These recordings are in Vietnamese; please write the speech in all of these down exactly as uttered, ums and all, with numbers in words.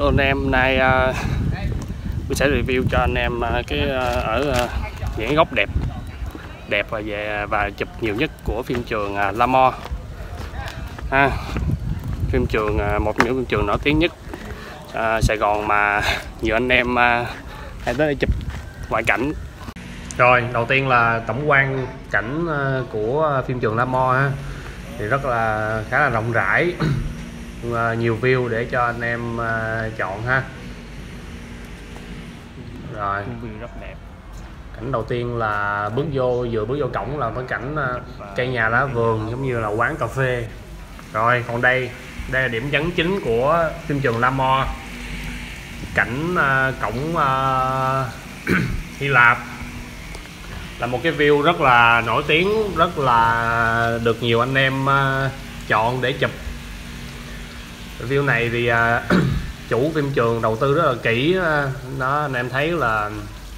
Hello anh em, nay uh, mình sẽ review cho anh em uh, cái uh, ở uh, những góc đẹp đẹp và về và chụp nhiều nhất của phim trường uh, L'amour. Ha. Phim trường uh, một trong những phim trường nổi tiếng nhất uh, Sài Gòn mà nhiều anh em uh, hay tới đây chụp ngoại cảnh. Rồi, đầu tiên là tổng quan cảnh uh, của phim trường L'amour ha. Thì rất là khá là rộng rãi. Nhiều view để cho anh em chọn ha. Rồi, rất đẹp. Cảnh đầu tiên là bước vô, vừa bước vô cổng là cái cảnh cây nhà lá vườn giống như là quán cà phê. Rồi, còn đây, đây là điểm nhấn chính của phim trường L'amour. Cảnh cổng uh, Hy Lạp là một cái view rất là nổi tiếng, rất là được nhiều anh em chọn để chụp. View này thì uh, chủ phim trường đầu tư rất là kỹ, nó anh em thấy là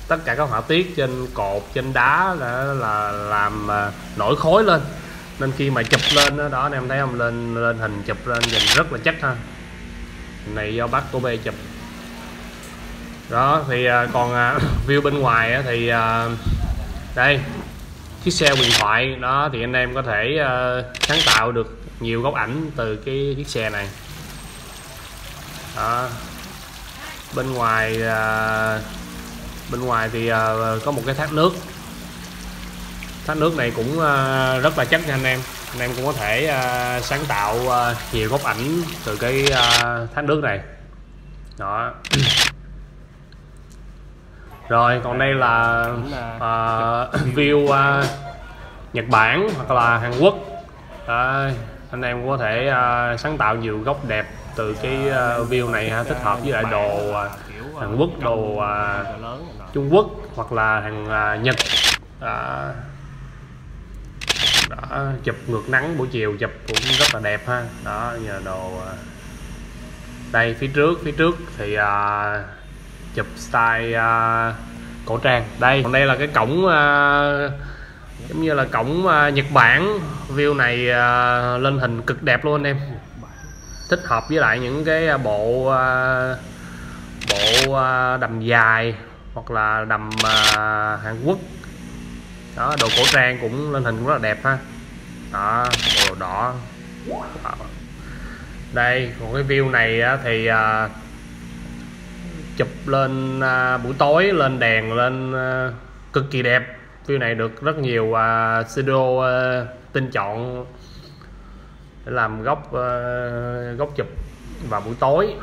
tất cả các họa tiết trên cột, trên đá đã là làm uh, nổi khối lên, nên khi mà chụp lên đó, đó anh em thấy không, lên lên hình chụp lên nhìn rất là chắc ha. Này do bác của B chụp đó. Thì uh, còn uh, view bên ngoài uh, thì uh, đây chiếc xe huyền thoại đó, thì anh em có thể uh, sáng tạo được nhiều góc ảnh từ cái chiếc xe này. À, bên ngoài à, bên ngoài thì à, có một cái thác nước. Thác nước này cũng à, rất là chắc nha anh em. Anh em cũng có thể à, sáng tạo à, nhiều góc ảnh từ cái à, thác nước này đó. Rồi còn đây là à, view à, Nhật Bản hoặc là Hàn Quốc. À, anh em cũng có thể à, sáng tạo nhiều góc đẹp từ cái uh, view này ha, thích hợp với lại đồ uh, Hàn Quốc, đồ uh, Trung Quốc hoặc là hàng uh, Nhật. Đã, đã chụp ngược nắng buổi chiều chụp cũng rất là đẹp ha. Đó, nhờ đồ uh. Đây phía trước phía trước thì uh, chụp style uh, cổ trang. Đây còn đây là cái cổng uh, giống như là cổng uh, Nhật Bản. View này uh, lên hình cực đẹp luôn anh em, thích hợp với lại những cái bộ bộ đầm dài hoặc là đầm Hàn Quốc đó. Đồ cổ trang cũng lên hình cũng rất là đẹp ha. Đó, đồ đỏ. Đây còn cái view này thì chụp lên buổi tối, lên đèn lên cực kỳ đẹp. View này được rất nhiều studio tinh chọn để làm góc uh, góc chụp vào buổi tối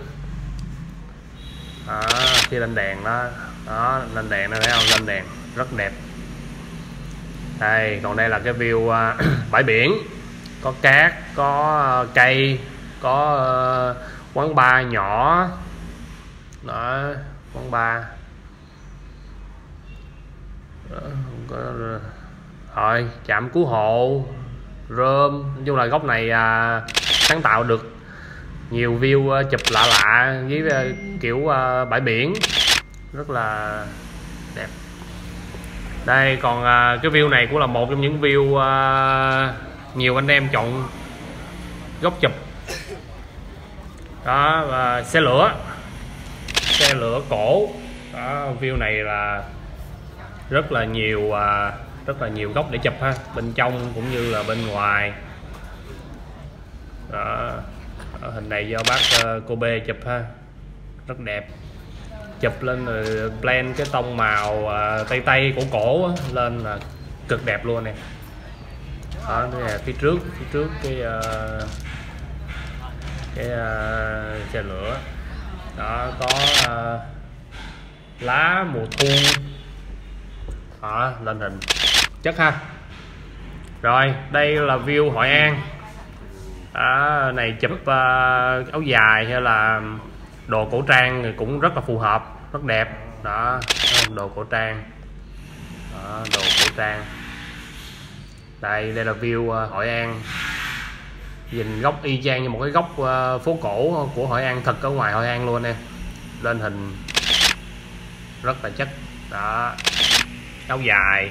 đó, khi lên đèn đó. Đó, lên đèn đó thấy không, lên đèn rất đẹp. Đây còn đây là cái view uh, bãi biển, có cát, có uh, cây, có uh, quán bar nhỏ đó, quán bar đó, có... Rồi trạm cứu hộ, rơm. Nói chung là góc này à, sáng tạo được nhiều view chụp lạ lạ với à, kiểu à, bãi biển rất là đẹp. Đây còn à, cái view này cũng là một trong những view à, nhiều anh em chọn góc chụp đó. Và xe lửa xe lửa cổ đó, view này là rất là nhiều à, rất là nhiều góc để chụp ha, bên trong cũng như là bên ngoài đó. Đó, hình này do bác uh, cô B chụp ha, rất đẹp. Chụp lên rồi blend cái tông màu uh, tây tây cổ cổ á, lên là cực đẹp luôn nè. Đó, là phía trước phía trước cái uh, cái uh, xe lửa đó, có uh, lá mùa thu đó, lên hình chất ha. Rồi đây là view Hội An đó, này chụp uh, áo dài hay là đồ cổ trang thì cũng rất là phù hợp, rất đẹp đó. Đồ cổ trang đó, đồ cổ trang. Đây đây là view uh, Hội An, nhìn góc y chang như một cái góc uh, phố cổ của Hội An, thật ở ngoài Hội An luôn nè, lên hình rất là chất đó. Áo dài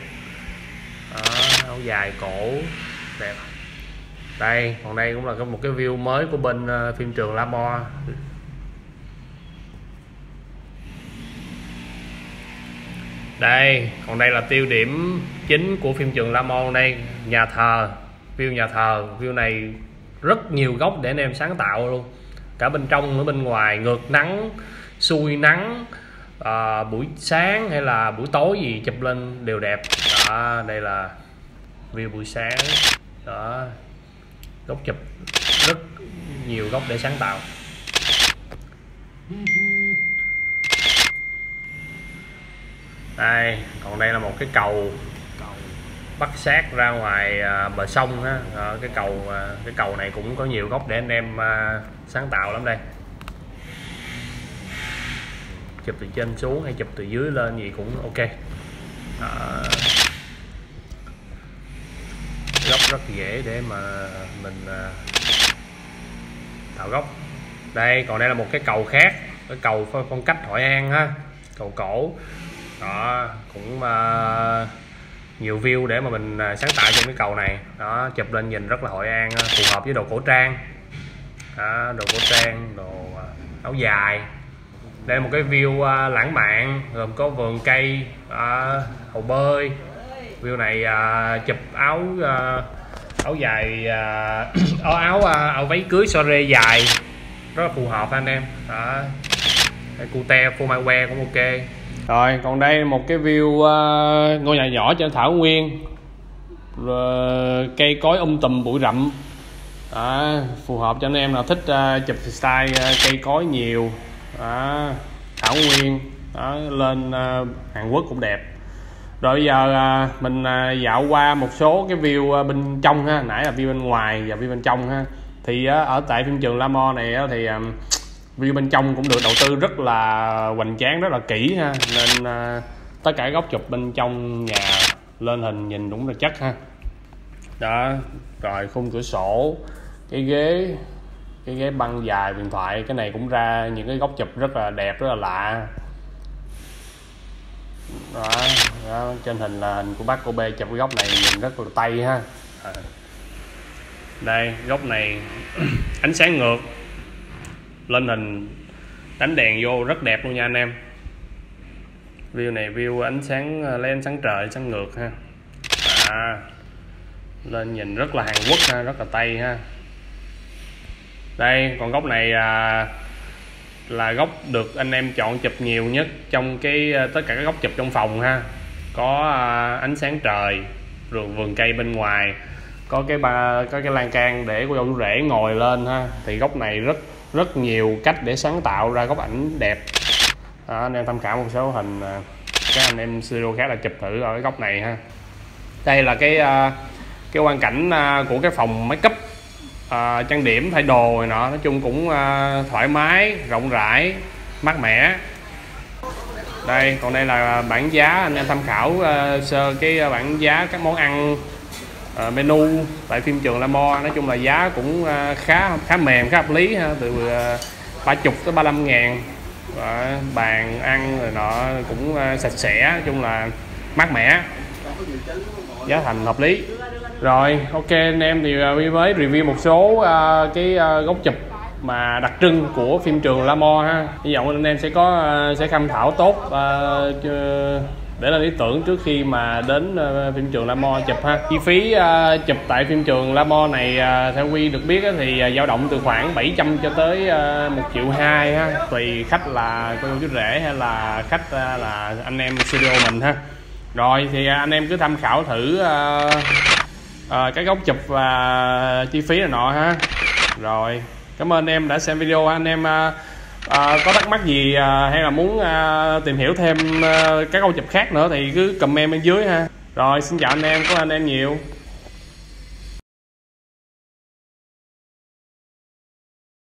đó, áo dài cổ đẹp. Đây còn đây cũng là một cái view mới của bên uh, phim trường L'amour. Đây, còn đây là tiêu điểm chính của phim trường L'amour đây, nhà thờ, view nhà thờ, view này rất nhiều góc để anh em sáng tạo luôn, cả bên trong nữa bên ngoài, ngược nắng, xuôi nắng, à, buổi sáng hay là buổi tối gì chụp lên đều đẹp. Đó, đây là view buổi sáng, đó, góc chụp rất nhiều góc để sáng tạo. Đây, còn đây là một cái cầu bắt sát ra ngoài à, bờ sông á, à, cái cầu à, cái cầu này cũng có nhiều góc để anh em à, sáng tạo lắm đây. Chụp từ trên xuống hay chụp từ dưới lên gì cũng ok. À, góc rất dễ để mà mình à, tạo góc. Đây, còn đây là một cái cầu khác, cái cầu phong cách Hội An ha, cầu cổ. Đó, cũng à, nhiều view để mà mình sáng tạo trên cái cầu này. Đó, chụp lên nhìn rất là Hội An, phù hợp với đồ cổ trang. Đó, đồ cổ trang, đồ áo dài. Đây là một cái view lãng mạn gồm có vườn cây, hồ bơi. View này chụp áo áo dài, áo áo, áo váy cưới soirée dài rất là phù hợp anh em. Đó, cute phô mai que cũng ok. Rồi, còn đây một cái view uh, ngôi nhà nhỏ trên thảo nguyên, rồi cây cối um tùm bụi rậm. Đó, phù hợp cho anh em nào thích uh, chụp style uh, cây cối nhiều. Đó, thảo nguyên. Đó, lên uh, Hàn Quốc cũng đẹp. Rồi bây giờ uh, mình uh, dạo qua một số cái view uh, bên trong ha, nãy là view bên ngoài và view bên trong ha. Thì uh, ở tại phim trường L'amour này uh, thì um, view bên trong cũng được đầu tư rất là hoành tráng, rất là kỹ ha, nên à, tất cả góc chụp bên trong nhà lên hình nhìn đúng là chắc ha. Đó, rồi khung cửa sổ, cái ghế cái ghế băng dài điện thoại, cái này cũng ra những cái góc chụp rất là đẹp, rất là lạ. Đó, đó trên hình là hình của bác cô B chụp cái góc này nhìn rất là tây ha. Đây, góc này ánh sáng ngược lên hình đánh đèn vô rất đẹp luôn nha anh em. View này view ánh sáng lên sáng trời sáng ngược ha. À, lên nhìn rất là Hàn Quốc ha, rất là Tây ha. Đây, còn góc này à, là góc được anh em chọn chụp nhiều nhất trong cái tất cả các góc chụp trong phòng ha. Có à, ánh sáng trời, rồi vườn cây bên ngoài, có cái ba có cái lan can để cô dâu rể ngồi lên ha. Thì góc này rất rất nhiều cách để sáng tạo ra góc ảnh đẹp. Đó, anh em tham khảo một số hình các anh em studio khác là chụp thử ở cái góc này ha. Đây là cái cái quang cảnh của cái phòng make up, à, trang điểm thay đồ rồi nọ, nói chung cũng à, thoải mái, rộng rãi, mát mẻ. Đây, còn đây là bảng giá, anh em tham khảo à, sơ cái bảng giá các món ăn, Uh, menu tại phim trường L'amour. Nói chung là giá cũng uh, khá khá mềm, khá hợp lý ha, từ uh, ba mươi tới ba mươi lăm ngàn. Và bàn ăn rồi nọ cũng uh, sạch sẽ, nói chung là mát mẻ, giá thành hợp lý. Rồi ok anh em, thì uh, mới review một số uh, cái uh, góc chụp mà đặc trưng của phim trường L'amour ha. Hy vọng anh em sẽ có uh, sẽ tham khảo tốt uh, uh, để lên ý tưởng trước khi mà đến phim trường L'amour chụp ha. Chi phí uh, chụp tại phim trường L'amour này uh, theo Quy được biết uh, thì uh, dao động từ khoảng bảy trăm cho tới uh, một triệu hai ha, tùy khách là cô chú rể hay là khách uh, là anh em studio mình ha. Rồi thì uh, anh em cứ tham khảo thử uh, uh, cái góc chụp và uh, chi phí này nọ ha. Rồi cảm ơn anh em đã xem video ha. Anh em uh, À, có thắc mắc gì à, hay là muốn à, tìm hiểu thêm à, các câu chụp khác nữa thì cứ comment bên dưới ha. Rồi xin chào anh em, cảm ơn anh em nhiều.